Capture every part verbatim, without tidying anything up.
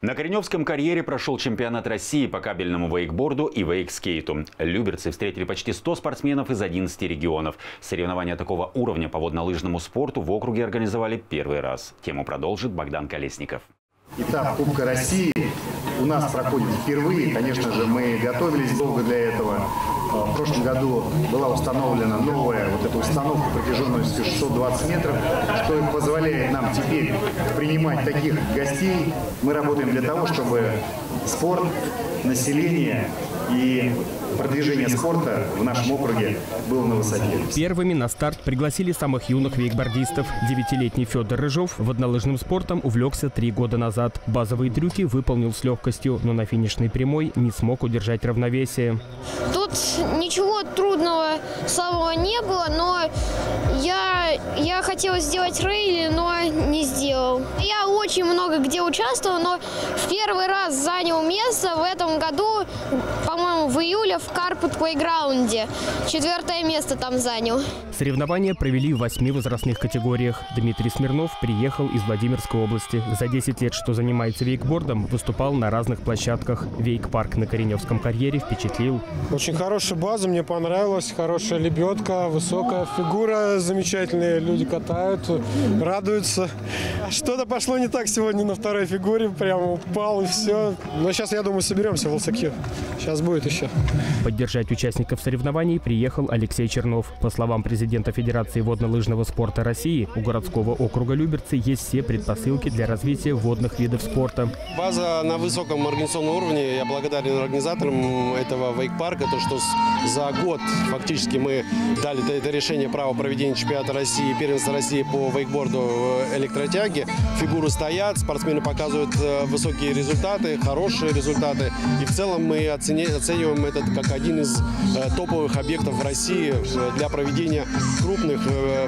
На Коренёвском карьере прошел чемпионат России по кабельному вейкборду и вейкскейту. Люберцы встретили почти сто спортсменов из одиннадцати регионов. Соревнования такого уровня по воднолыжному спорту в округе организовали первый раз. Тему продолжит Богдан Колесников. Этап Кубка России у нас проходит впервые. Конечно же, мы готовились долго для этого. В прошлом году была установлена новая вот эта установка протяженностью шестьсот двадцать метров, что позволяет нам теперь принимать таких гостей. Мы работаем для того, чтобы спорт, население и продвижение спорта в нашем округе было на высоте. Первыми на старт пригласили самых юных вейкбордистов. Девятилетний Фёдор Рыжов воднолыжным спортом увлекся три года назад. Базовые трюки выполнил с легкостью, но на финишной прямой не смог удержать равновесие. Тут ничего трудного самого не было, но я, я хотела сделать рейли, но не сделал. Я очень много где участвовал, но в первый раз занял место в этом году, по-моему, в июле, в Carpet Playground. Четвертое место там занял. Соревнования провели в восьми возрастных категориях. Дмитрий Смирнов приехал из Владимирской области. За десять лет, что занимается вейкбордом, выступал на разных площадках. Вейк-парк на Коренёвском карьере впечатлил. Очень хорошая база, мне понравилась. Хорошая лебедка, высокая фигура, замечательные люди катают, радуются. Что-то пошло не так сегодня на второй фигуре, прямо упал и все. Но сейчас, я думаю, соберемся в Алсакью. Сейчас будет еще. Поддержать участников соревнований приехал Алексей Чернов. По словам президента Федерации водно-лыжного спорта России, у городского округа Люберцы есть все предпосылки для развития водных видов спорта. База на высоком организационном уровне. Я благодарен организаторам этого вейк-парка, то что за год фактически мы дали это решение права проведения чемпионата России, первенства России по вейкборду электротяги. Фигуры стоят, спортсмены показывают высокие результаты, хорошие результаты. И в целом мы оцениваем это как один из топовых объектов в России для проведения крупных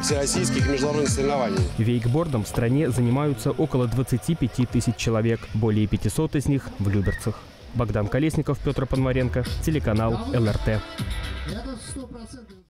всероссийских и международных соревнований. Вейкбордом в стране занимаются около двадцати пяти тысяч человек, более пятисот из них в Люберцах. Богдан Колесников, Петр Понмаренко, телеканал Эл Эр Тэ.